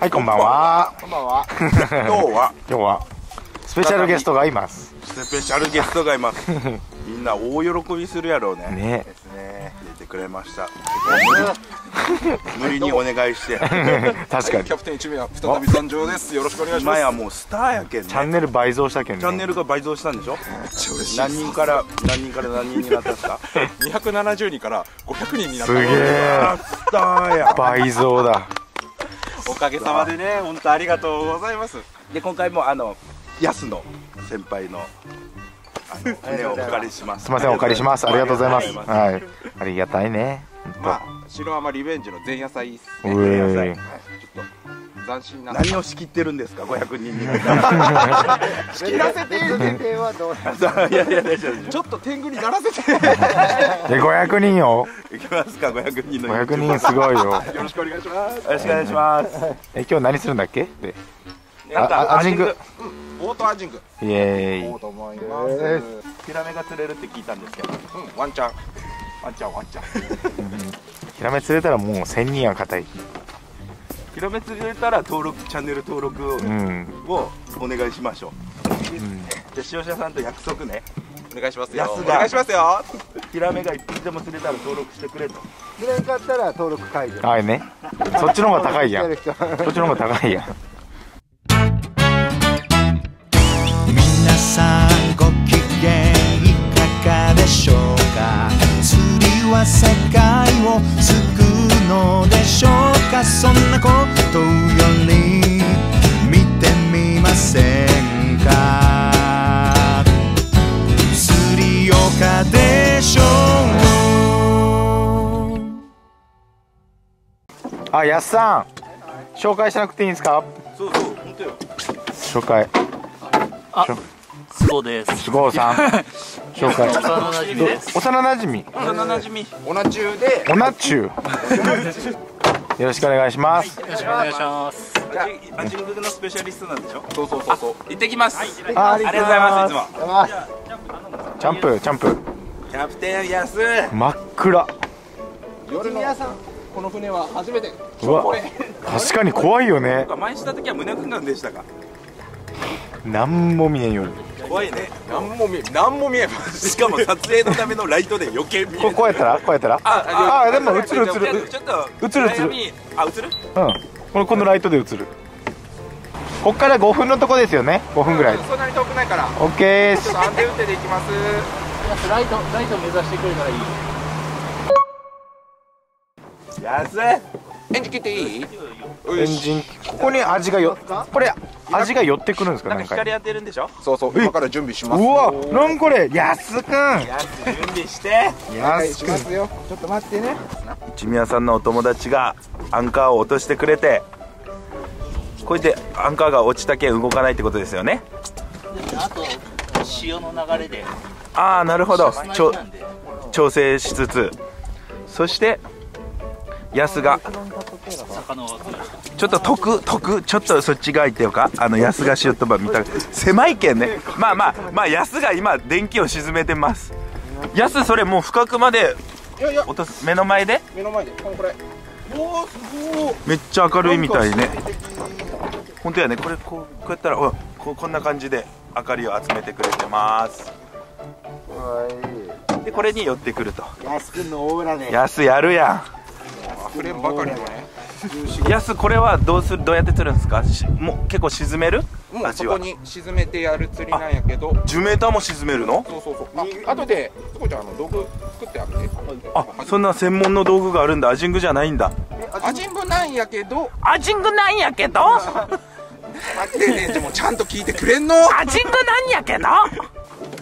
はい、こんばんは。こんばんは。今日はスペシャルゲストがいます。スペシャルゲストがいます。みんな大喜びするやろうね。ね。ですね。出てくれました。無理にお願いして。確かに。キャプテン1名は再び誕生です。よろしくお願いします。前はもうスターやけんね。チャンネル倍増したけんね。チャンネルが倍増したんでしょ。何人から何人になったんですか。270人から500人になった。すげえ。スターや。倍増だ。おかげさまでね、本当ありがとうございます。で、今回も安野先輩のお借りします。すみません、お借りします。ありがとうございます。はい、ありがたいね。まあ白浜リベンジの前夜祭ですね。前夜祭。ちょっと斬新な。何を仕切ってるんですか、500人に。仕切らせて。ちょっと天狗にならせて。500人よ。行きますか、500人の。500人すごいよ。よろしくお願いします。よろしくお願いします。今日何するんだっけ？アジング。ボートアージング。イエーイ。行こうと思います。ヒラメが釣れるって聞いたんですけど、ワンチャン。ヒラメ釣れたらもう1000人は固い。ヒラメ釣れたらチャンネル登録をお願いしましょう。じゃ視聴者さんと約束ね。お願いしますよ。お願いしますよ。ヒラメが一匹でも釣れたら登録してくれと。釣れんかったら登録解除。はいね。そっちの方が高いやん。さあご機嫌いかがでしょうか。釣りは世界を救うのでしょうか。そんなことより見てみませんか。釣りよかでしょう。あ、安さん紹介しなくていいんですか。そう本当よ。紹介。あ、スゴです。スゴさん紹介。幼なじみ。オナチューで。よろしくお願いします。よろしくお願いします。アジングのスペシャリストなんでしょ。そう。行ってきます。ありがとうございます。いつも。ジャンプ。キャプテンヤス。真っ暗。夜のこの船は初めて。うわ。確かに怖いよね。前した時は胸くんなんでしたか。なんも見えんよ。怖いね。なんも見えん。しかも撮影のためのライトで余計見える。こうやったら。あ、でも映る。ちょっと映る。映る？うん。このライトで映る。こっから5分のとこですよね。5分ぐらい。そんなに遠くないから。オッケー。ちょっと安定運転で行きます。ライト目指してくれたらいい。安い。エンジン切っていい？エンジンここに味が寄ってくるんですか。なんか光当てるんでしょ。そう今から準備します。うわ、なんこれ、安くん。準備して。安くん。ちょっと待ってね。一宮さんのお友達がアンカーを落としてくれて、こうやってアンカーが落ちたけ動かないってことですよね。あと潮の流れで。ああ、なるほど。調整しつつ、そして。ヤスがちょっとちょっとそっち側行ってよか。ヤスがシュッとば見た狭いけんね。まあヤスが今電気を沈めてます。ヤスそれもう深くまで落とす。目の前でこれ。おお、すごい。めっちゃ明るいみたいね。本当やね。これこうやったらこんな感じで明かりを集めてくれてます。でこれに寄ってくると。ヤスくんのオーラで。ヤスやるやん。こればかりのね。ヤス、これはどうやって釣るんですか。もう結構沈める。そこに沈めてやる釣りなんやけど。10mも沈めるの。そう。後でこちゃん道具作ってあげて。あ、そんな専門の道具があるんだ。アジングじゃないんだ。アジングなんやけど。待ってね、でもちゃんと聞いてくれんの。アジングなんやけど。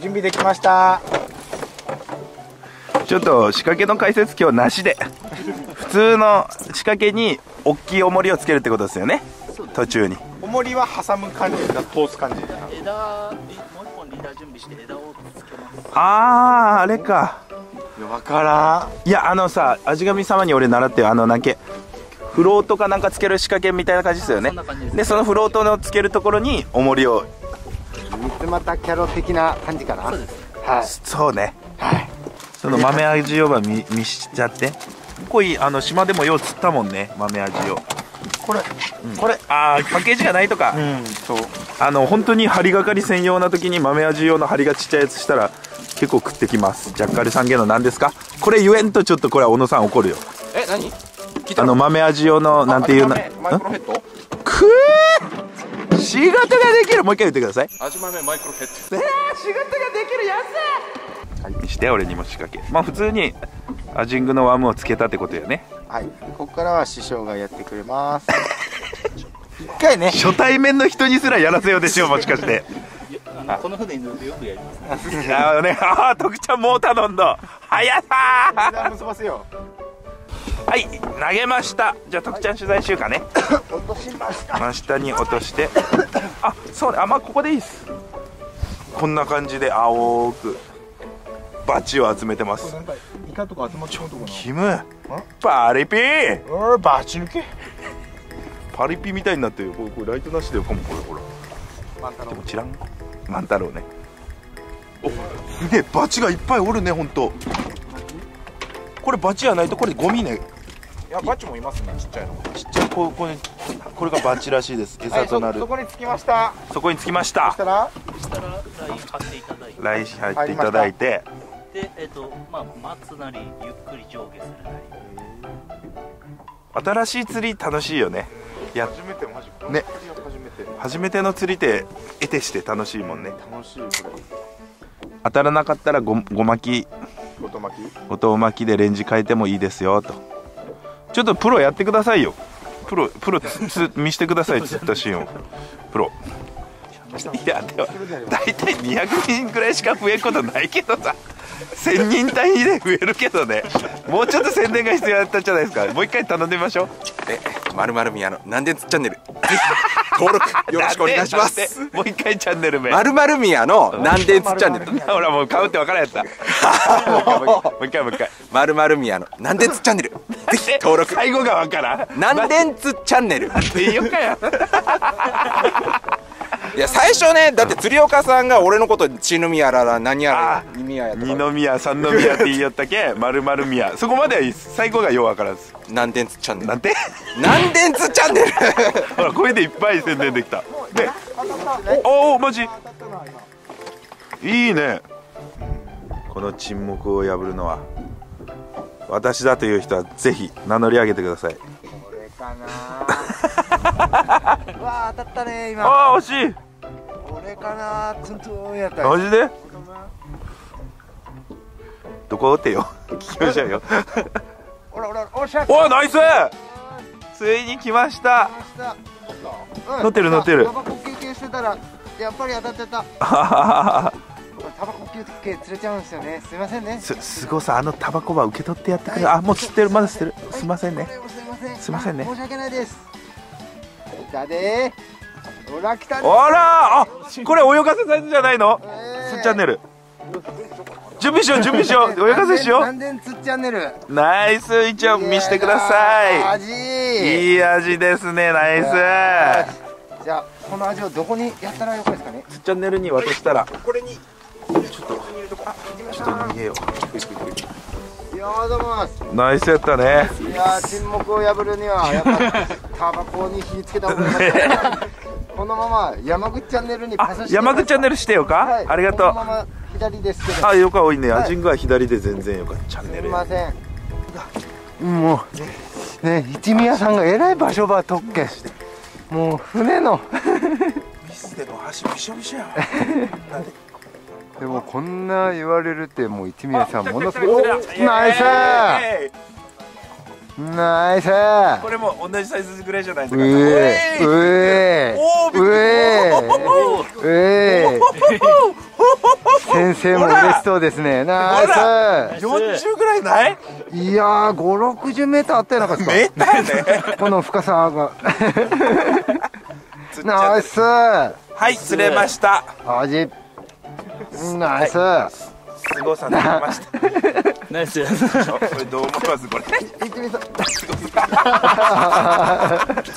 準備できました。ちょっと仕掛けの解説今日なしで。普通の仕掛けに大きい重りをつけるってことですよね。途中に重りは挟む感じだ。通す感じ。枝もう一本リーダー準備して枝をつけます。あれか。わからん。いやさ、味神様に俺習ってよ。なんけフロートかなんかつける仕掛けみたいな感じですよね。でそのフロートのつけるところに重りを。三つ股キャロ的な感じかな。そうです。はい、そうね。はい、その豆味を見しちゃって。ここい島でもよう釣ったもんね、豆アジを。これああパッケージがないとか、うん、そう本当に針がかり専用な時に豆味用の針がちっちゃいやつしたら結構食ってきます。ジャッカル三元の何ですかこれ言えんとちょっとこれは小野さん怒るよ。え何豆味用のなんていうなマイクロヘッドくー仕事ができるもう一回言ってください。味豆マイクロヘッド仕事ができるやつ、はい、にして俺にも仕掛けまあ普通にアジングのワームをつけたってことよね。はい、ここからは師匠がやってくれます。一回ね。初対面の人にすらやらせようでしょう、もしかして。この船に乗ってよくやりますね。なるほどね。ああ、徳ちゃんもう頼んだ。早さー。結ばせよう。はい、投げました。じゃあ徳ちゃん取材しようかね。落としました。真下に落として。あ、そうね。あ、まあここでいいです。こんな感じで青くバチを集めてます。キムパリピーバチ抜けパリピみたいになってるよ。これライトなしでよこれほらでもチラン万太郎ね。おすげえバチがいっぱいおるね。ほんとこれバチやないとこれゴミね。いやバチもいますね。ちっちゃいのちっちゃいこれがバチらしいです。餌となる、はい、そこにつきました。そこにつきました。そしたらライン張っていただいてで、まあ待つなりゆっくり上下するなり。新しい釣り楽しいよね。いや初めてマジかね。初めての釣りって得てして楽しいもんね。楽しいこれ。当たらなかったらごと巻きでレンジ変えてもいいですよと。ちょっとプロやってくださいよ。プロ見してください。釣ったシーンをプロ。いやでも大体200人ぐらいしか増えることないけどさ。1000人単位で増えるけどね。もうちょっと宣伝が必要だったんじゃないですか。もう一回頼んでみましょう。まるまる宮のなんでつっチャンネル登録よろしくお願いします。もう一回チャンネル名まるまる宮のなんでつっチャンネル。ほらもうかぶってわからんやった。もう一回まるまる宮のなんでつっチャンネルぜひ登録。最後がわからんなんでつっチャンネルって言うかや。いや最初ねだって釣り岡さんが俺のこと血の宮やら何やら二宮やとか二宮三宮って言いよったけまるまる宮そこまではいいっす。最後がようわからず南電つチャンネル南電つチャンネルほらこれでいっぱい宣伝できたでおおマジいいね。この沈黙を破るのは私だという人はぜひ名乗り上げてください。これかなうわ当たったね今。ああ惜しいこれかなツンツンやった。マジでどこってよ聞きましょうよ。おナイスついに来ました。乗ってる乗ってる。タバコ休憩してたらやっぱり当たってた。タバコ休憩釣れちゃうんですよね。すいませんね。すごさあのタバコは受け取ってやってくれ。あもう釣ってるまだ釣ってる。すいませんねすいませんね申し訳ないです。来たでーほら来たね。あらあこれ泳がせサイズじゃないの。つっチャンネル準備しよう泳がせしよう。何年つっチャンネルナイス。一応見してください。いい味ですね。ナイス。じゃあこの味をどこにやったらよかですかね。つっチャンネルに渡したらこれにちょっと逃げよう。いやーどうもナイスやったね。いや沈黙を破るにはやっぱタバコに火つけた方がいい。このまま山口チャンネルにパスして。山口チャンネルしてよか、はい、ありがとう。このまま左ですけど。あよか多いね。アジングは左で全然よかチャンネル。すいません。もうね一宮さんがえらい場所ば特権して。もう船のミスでも足びしょびしょや。でもこんな言われるってもう一宮さんものすごい。ナイス。ナイス。これも同じサイズぐらいじゃないですか。先生も嬉しそうですね。ナイス。40ぐらいない？いやー50、60メーターあったよなかった。メーターね。この深さが。ナイス。はい釣れました。アジ。ナイス。すごさになりました。ナイス。これどう思いますこれ。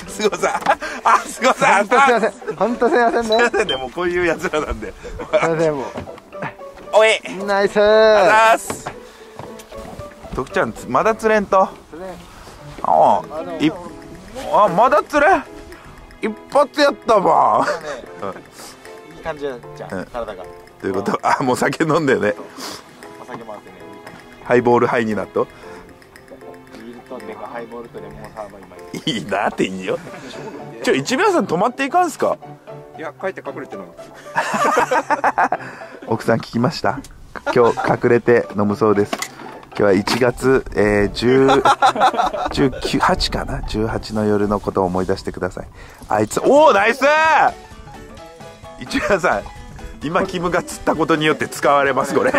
すごさ。本当すいませんね。もうこういう奴らなんで。おい。ナイス。ナイス。徳ちゃんまだ釣れんと。ああ。あ、まだ釣れ一発やったばいい感じじゃん、体が。ということは、あ、もう酒飲んでね、お酒もあってね、ハイボールハイになっとビールとデカハイボールとレモンサワーも今いいなっていいよ。ちょ、一秒さん泊まっていかんすか。いや、帰って隠れて飲む奥さん聞きました、今日隠れて飲むそうです。今日は1月、18かな、18の夜のことを思い出してください。あいつ、おお、ナイス。市村さん、今キムが釣ったことによって使われます、これ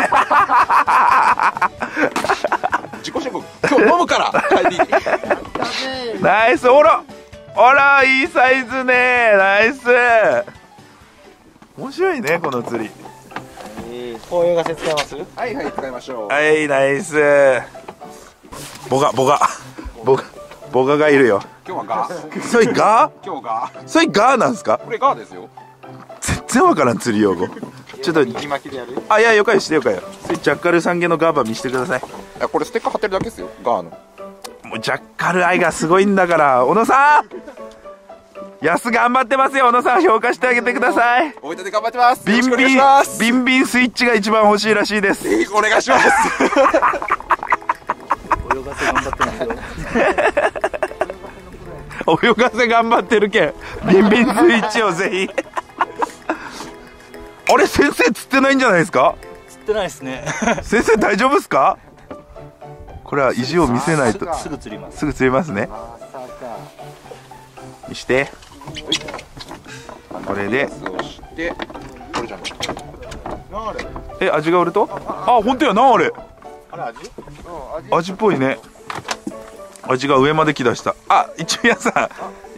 自己申告、今日飲むから帰りナイス、おらあら、いいサイズね、ナイス。面白いね、この釣り。こういうガセ使います。はいはい、使いましょう。はい、ナイス。ボガがいるよ。今日はガ、それガ、今日ガ、それガなんすか。これガですよ。全然わからん釣り用語。ちょっと右巻きでやる。あ、いや、よかよしてよかよ。それジャッカルさんげのガーバー見してください。いや、これステッカー貼ってるだけですよ、ガーの。もうジャッカル愛がすごいんだから小野さん、安頑張ってますよ。小野さん、評価してあげてください。おいたで頑張ってます。ビンビンビンビンスイッチが一番欲しいらしいです。お願いします。泳がせ頑張ってますよ。泳がせ頑張ってるけん、ビンビンスイッチをぜひ。あれ、先生釣ってないんじゃないですか。釣ってないですね。先生大丈夫ですか。これは意地を見せないと。すぐ釣ります。すぐ釣りますね。して、これで味がおると、あ、本当やな、あれ味っぽいね。味が上まで来だした。あ、一応皆さん、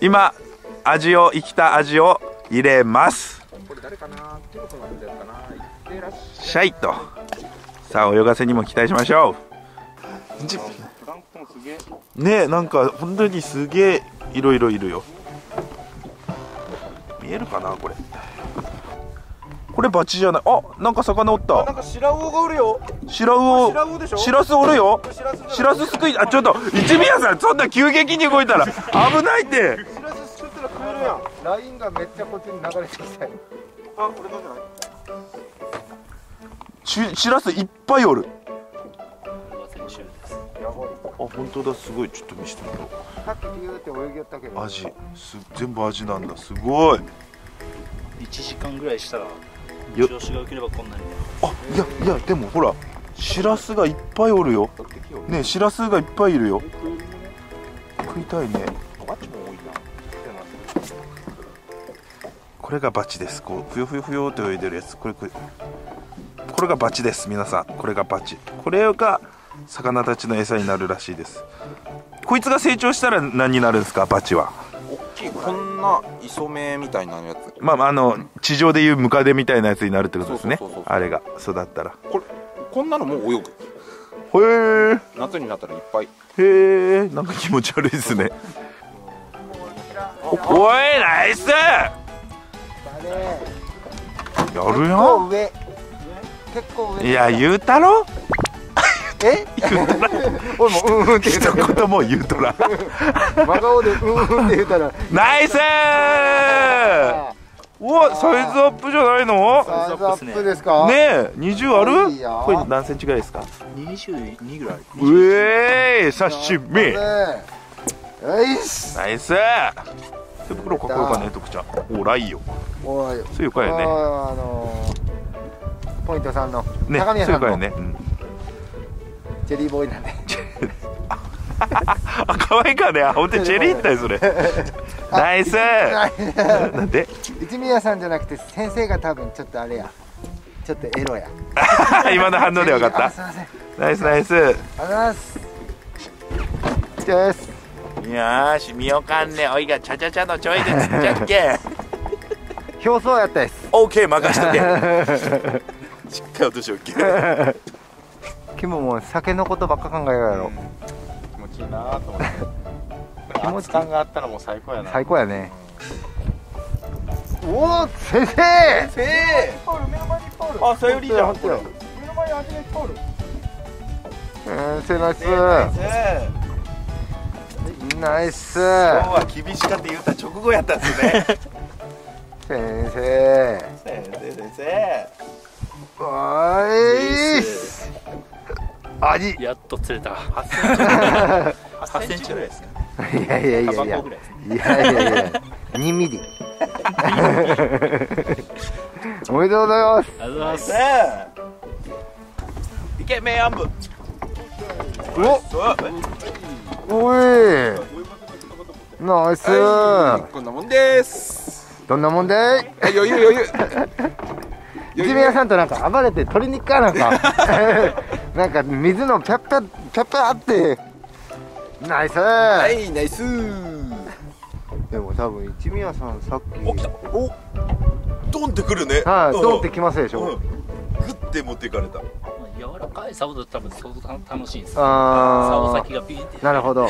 今味を、生きた味を入れます。シャイとさあ、泳がせにも期待しましょうね。え、なんか本当にすげえいろいろいるよ。見えるかな、これ。これバチじゃない。あ、なんか魚おった。なんかシラウオがおるよ。シラウオ。シラウオでしょ。シラスおるよ。シラスすくい、あ、ちょっと、一宮さん、そんな急激に動いたら、危ないって。シラスすくったら食えるやん。ラインがめっちゃこっちに流れてきたよ。あ、これなんじゃない。シラスいっぱいおる。あ、本当だ、すごい。ちょっと見せてもらおう。さっきビューって泳ぎやったけど、味全部味なんだ、すごい。1時間ぐらいしたら調子が良ければこんなに。あ、いやいや、でもほら、シラスがいっぱいおるよね。え、シラスがいっぱいいるよ。食いたいね。これがバチです。こうふよふよふよって泳いでるやつ、これがバチです。皆さん、これがバチ、これが魚たちの餌になるらしいです。こいつが成長したら何になるんですか。バチは大きい、こんな磯目みたいなやつ、まあ、地上でいうムカデみたいなやつになるってことですね。あれが育ったら、こんなのもう泳ぐ。へえ、夏になったらいっぱい。へえ、なんか気持ち悪いですね。おい、ナイス。やるよ。結構上。いや、言うたろ。え？俺もうんうんって言うたら、一言も言うとら真顔でうんうんって言うたらナイスー。おっ、サイズアップじゃないの。サイズアップですかね。え、20ある。これ何センチぐらいですか。22ぐらい。うえー、刺身。ナイスナイス。手袋かっこよかね、徳ちゃん。おらいよ、おいよ、そういうかよね。ポイントさんの高宮さんのね、チェリーボーイなんで。あ、可愛いかね。あ、本当にチェリーったよそれ。ナイス。なんで？一宮さんじゃなくて先生が多分ちょっとあれや、ちょっとエロや。今の反応で分かった。すみません。ナイスナイス。ありがとうございます。です。よーし、みよかんね、おいがちゃちゃちゃのちょいでつっちゃっけ。表層やったです。オーケー、任しとけ。しっかり落としオッケー。キムも酒のことばっか考えるやろ。気持ちいいなと思って気持ち感があったらもう最高やな。最高やね。おお、先生先生、目の前にいっぱいおる。あ、さよりじゃん、これ。目の前に味がいっぱいおる。ナイスナイス。ナイス。今日は厳しかって言った直後やったんですね。先生先生おいす兄、やっと釣れた。8センチぐらいですかね。いやいやいやいやいやいやいや2ミリ。おめでとうございます。ありがとうございます。イケメンアンブ。おおい。ナイス。こんなもんです。どんなもんでい。余裕余裕。いじめ屋さんとなんか暴れて取りに行くかなんか。なんか水のピャッピャって。ナイス。はいナイス。でも多分一宮さんさっき。お来た。お。ドンってくるね。はいドンってきますでしょ。グッて持っていかれた。柔らかい竿だと多分相当楽しいです。ああ。竿先がピーって。なるほど。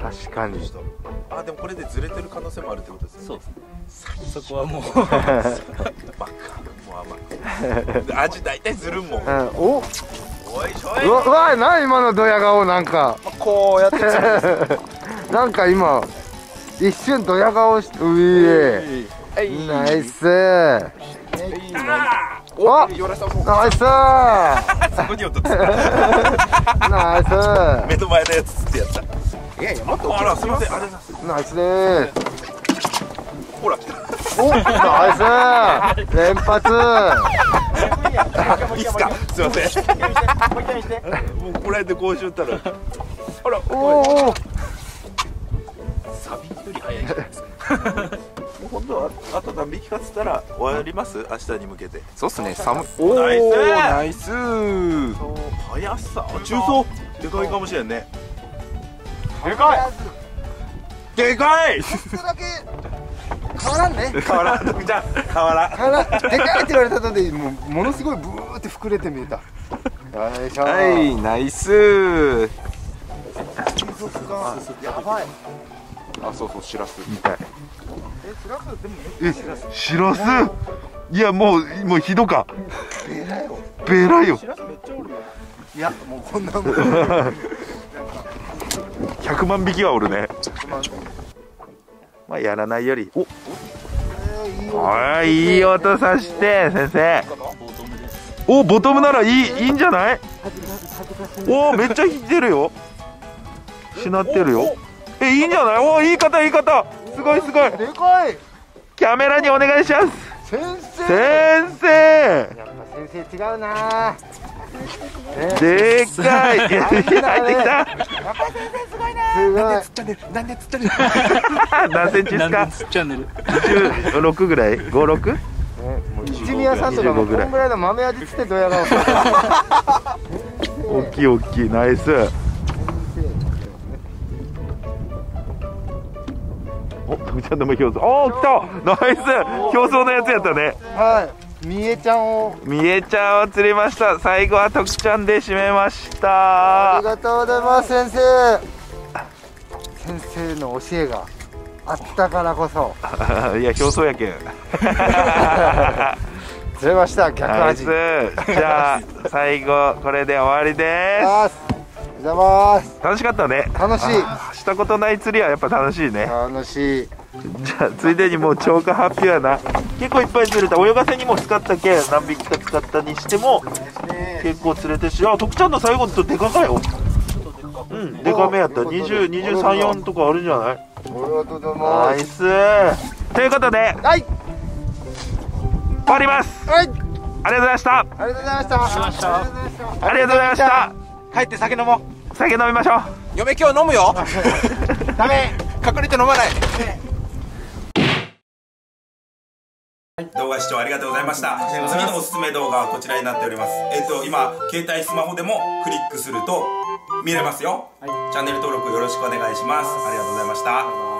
確かに。あでもこれでずれてる可能性もあるってことですね。そうですね。そこはもう。バカ。もう甘い。味大体ずるもん。お。うわあな今のドヤ顔なんか。こうやって。なんか今一瞬ドヤ顔して。うえ。ナイス。お、ナイス。ナイス。目の前のやつってやった。いやいや、もっと。あら、すみません。ナイスです。ほら、来た。お、ナイス。連発。いいっすか。すみません。もうこれでこうしよったら。あら、おお。サビより早いじゃないですか。今度はあと何匹か釣ったら終わります。明日に向けて。そうっすね。寒い。おーナイス。速さ。中層。でかいかもしれんね。でかい。でかい。ちょっとだけ変わらんね。変わらん。じゃ変わらん。変わらん。でかいって言われたのでものすごいブーって膨れて見えた。はいナイス。水族館やばい。あそうそうシラスみたい。シラスいやもうひどかベラよベラよ。いやもうこんなもん100万匹はおるね。まあやらないよりおいい音さして先生。おボトムならいいんじゃない。おめっちゃ引いてるよしなってるよ。えいいんじゃない。おいい方いい方すごいすごい。でかい。キャメラにお願いします。先生。先生。やっぱ先生違うな。でかい。入ってきた。やっぱ先生すごいな。すごい。なんで釣っちゃねる。何センチですか。なんで釣っちゃねる。16ぐらい。5、6？一宮さんとかもこんぐらいの豆味つってドヤ顔。大きい大きいナイス。お、トミちゃんでも表彰。おー、来た。ナイス。表彰のやつやったね。はい。みえちゃんを釣りました。最後はトクちゃんで締めました。ありがとうございます、先生。先生の教えがあったからこそ。いや、表彰やけん。釣れました、逆味。じゃあ、最後、これで終わりです。楽しかったね。楽しい。したことない釣りはやっぱ楽しいね。楽しい。じゃあついでにもう超過発表やな。結構いっぱい釣れた。泳がせにも使ったけん何匹か使ったにしても結構釣れてし、あ徳ちゃんの最後のとでかかよ。うんでかめやった。20、23、4とかあるんじゃない。ありがとうございます。ナイス。ということではい終わります。はいありがとうございました。ありがとうございました。ありがとうございました。帰って酒飲もう。酒飲みましょう。嫁今日飲むよ。ダメ。隠れて飲まない。動画視聴ありがとうございました。次のおすすめ動画はこちらになっております。今携帯スマホでもクリックすると見れますよ。はい、チャンネル登録よろしくお願いします。ありがとうございました。